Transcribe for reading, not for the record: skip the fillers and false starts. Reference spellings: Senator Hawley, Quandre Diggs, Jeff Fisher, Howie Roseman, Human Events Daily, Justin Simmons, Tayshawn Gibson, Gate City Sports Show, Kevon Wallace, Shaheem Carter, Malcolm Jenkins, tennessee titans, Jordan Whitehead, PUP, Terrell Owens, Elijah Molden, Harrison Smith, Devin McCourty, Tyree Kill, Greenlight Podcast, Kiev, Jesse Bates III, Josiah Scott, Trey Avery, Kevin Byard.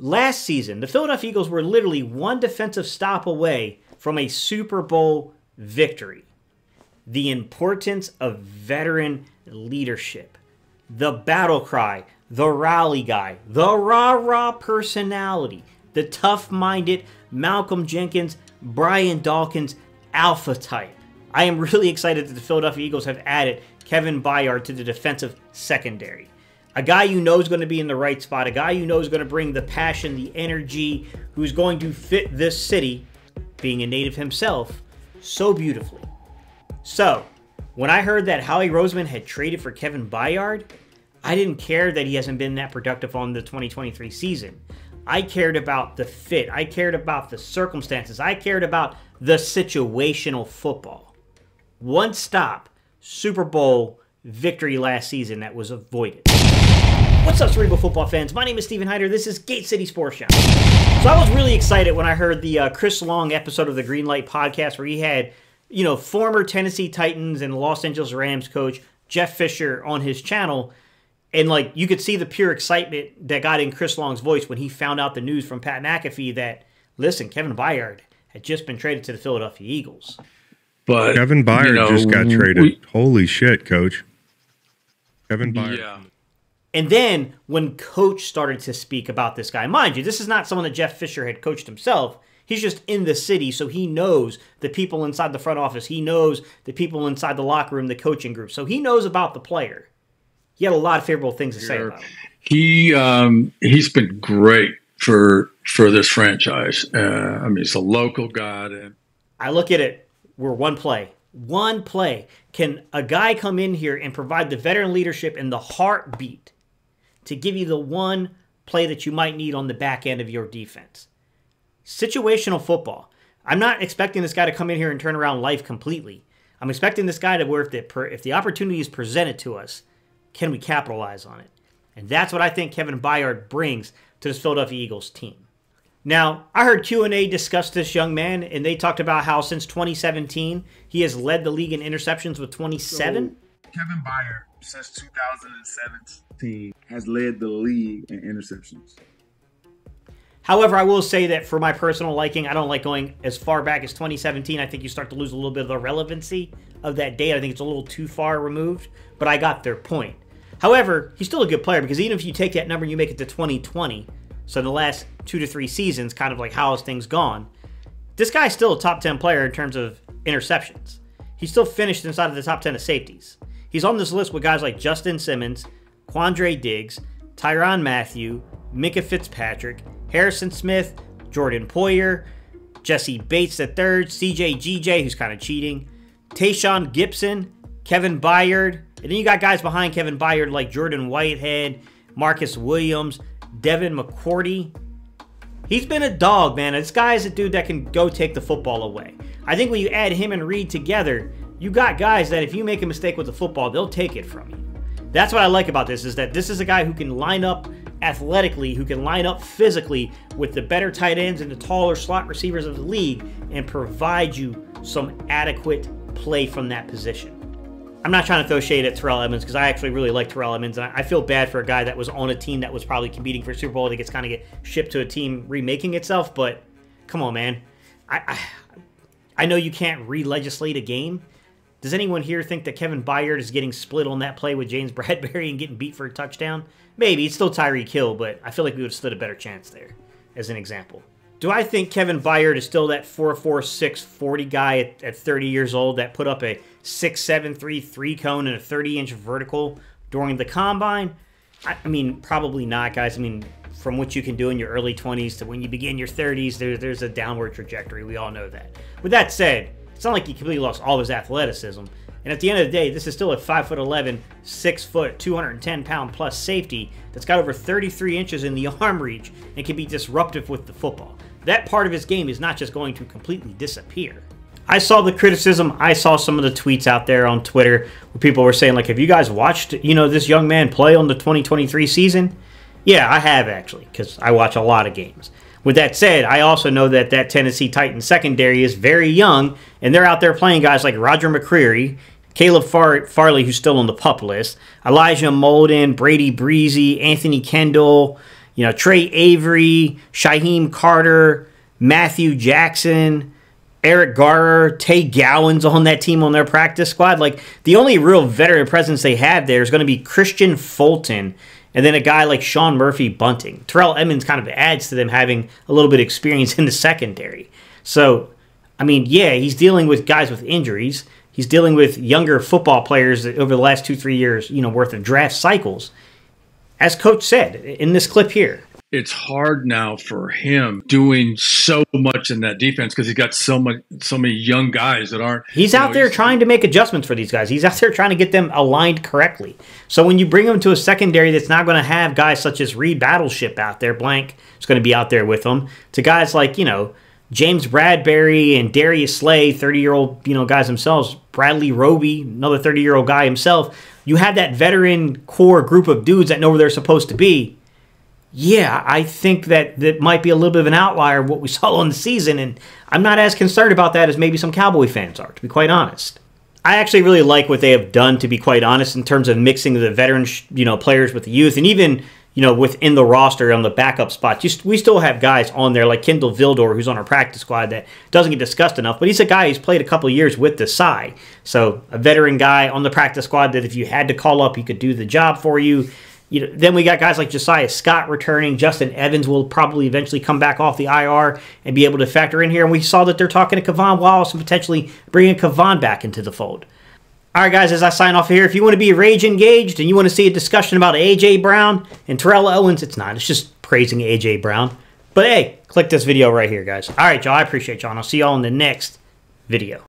Last season, the Philadelphia Eagles were literally one defensive stop away from a Super Bowl victory. The importance of veteran leadership, the battle cry, the rally guy, the rah-rah personality, the tough-minded Malcolm Jenkins, Brian Dawkins alpha type. I am really excited that the Philadelphia Eagles have added Kevin Byard to the defensive secondary. A guy you know is going to be in the right spot, a guy you know is going to bring the passion, the energy, who's going to fit this city, being a native himself, so beautifully. So, when I heard that Howie Roseman had traded for Kevin Byard, I didn't care that he hasn't been that productive on the 2023 season. I cared about the fit. I cared about the circumstances. I cared about the situational football. One stop, Super Bowl victory last season that was avoided. What's up, Cerebral Football fans? My name is Steven Heider. This is Gate City Sports Show. So I was really excited when I heard the Chris Long episode of the Greenlight Podcast where he had, you know, former Tennessee Titans and Los Angeles Rams coach Jeff Fisher on his channel. And, like, you could see the pure excitement that got in Chris Long's voice when he found out the news from Pat McAfee that, listen, Kevin Byard had just been traded to the Philadelphia Eagles. But Kevin Byard just got traded. Holy shit, coach. Kevin Byard. Yeah. And then when Coach started to speak about this guy, mind you, this is not someone that Jeff Fisher had coached himself. He's just in the city, so he knows the people inside the front office. He knows the people inside the locker room, the coaching group. So he knows about the player. He had a lot of favorable things to say about him. He's been great for this franchise. I mean, he's a local guy. And I look at it, we're one play. One play. Can a guy come in here and provide the veteran leadership and the heartbeat to give you the one play that you might need on the back end of your defense? Situational football. I'm not expecting this guy to come in here and turn around life completely. I'm expecting this guy to where if the opportunity is presented to us, can we capitalize on it? And that's what I think Kevin Byard brings to this Philadelphia Eagles team. Now, I heard Q&A discuss this young man, and they talked about how since 2017, he has led the league in interceptions with 27. So, Kevin Byard, since 2017, has led the league in interceptions. However, I will say that for my personal liking, I don't like going as far back as 2017. I think you start to lose a little bit of the relevancy of that date. I think it's a little too far removed, but I got their point. However, he's still a good player because even if you take that number and you make it to 2020, so the last 2 to 3 seasons, kind of like how has things gone, this guy's still a top 10 player in terms of interceptions. He's still finished inside of the top 10 of safeties. He's on this list with guys like Justin Simmons, Quandre Diggs, Tyron Matthew, Micah Fitzpatrick, Harrison Smith, Jordan Poyer, Jesse Bates III, CJ GJ, who's kind of cheating, Tayshawn Gibson, Kevin Byard, and then you got guys behind Kevin Byard like Jordan Whitehead, Marcus Williams, Devin McCourty. He's been a dog, man. This guy is a dude that can go take the football away. I think when you add him and Reed together, you got guys that if you make a mistake with the football, they'll take it from you. That's what I like about this, is that this is a guy who can line up athletically, who can line up physically with the better tight ends and the taller slot receivers of the league and provide you some adequate play from that position. I'm not trying to throw shade at Terrell Edmonds because I actually really like Terrell Edmonds, and I feel bad for a guy that was on a team that was probably competing for Super Bowl that gets kind of get shipped to a team remaking itself, but come on, man. I know you can't re-legislate a game. Does anyone here think that Kevin Byard is getting split on that play with James Bradberry and getting beat for a touchdown? Maybe. It's still Tyree Kill, but I feel like we would have stood a better chance there, as an example. Do I think Kevin Byard is still that 4'4", 640 guy at 30 years old that put up a 6'7", 3 cone and a 30-inch vertical during the combine? I mean, probably not, guys. I mean, from what you can do in your early 20s to when you begin your 30s, there's a downward trajectory. We all know that. With that said, it's not like he completely lost all of his athleticism. And at the end of the day, this is still a 5'11", 6', 210-pound plus safety that's got over 33 inches in the arm reach and can be disruptive with the football. That part of his game is not just going to completely disappear. I saw the criticism. I saw some of the tweets out there on Twitter where people were saying, like, have you guys watched, you know, this young man play on the 2023 season? Yeah, I have actually, because I watch a lot of games. With that said, I also know that that Tennessee Titans secondary is very young, and they're out there playing guys like Roger McCreary, Caleb Farley, who's still on the PUP list, Elijah Molden, Brady Breezy, Anthony Kendall, You know, Trey Avery, Shaheem Carter, Matthew Jackson, Eric Garner, Tay Gowan's on that team on their practice squad. Like, the only real veteran presence they have there is going to be Christian Fulton and then a guy like Sean Murphy Bunting. Terrell Edmonds kind of adds to them having a little bit of experience in the secondary. So, I mean, yeah, he's dealing with guys with injuries. He's dealing with younger football players that over the last 2-3 years, you know, worth of draft cycles. As Coach said in this clip here, it's hard now for him doing so much in that defense because he's got so many young guys that aren't. He's out there trying to make adjustments for these guys. He's out there trying to get them aligned correctly. So when you bring them to a secondary that's not going to have guys such as Reed Battleship out there, Blank is going to be out there with them, to guys like, you know, James Bradberry and Darius Slay, 30-year-old, you know, guys themselves, Bradley Roby, another 30-year-old guy himself. You have that veteran core group of dudes that know where they're supposed to be. Yeah, I think that might be a little bit of an outlier of what we saw on the season, and I'm not as concerned about that as maybe some Cowboy fans are, to be quite honest. I actually really like what they have done, to be quite honest, in terms of mixing the veteran, you know, players with the youth, and even, you know, within the roster on the backup spots. We still have guys on there like Kendall Vildor, who's on our practice squad that doesn't get discussed enough, but he's a guy who's played a couple of years with the Psy. So a veteran guy on the practice squad that if you had to call up, he could do the job for you. You know, then we got guys like Josiah Scott returning. Justin Evans will probably eventually come back off the IR and be able to factor in here. And we saw that they're talking to Kevon Wallace and potentially bringing Kevon back into the fold. All right, guys, as I sign off here, if you want to be Rage Engaged and you want to see a discussion about AJ Brown and Terrell Owens, it's not. It's just praising AJ Brown. But hey, click this video right here, guys. All right, y'all. I appreciate y'all, and I'll see y'all in the next video.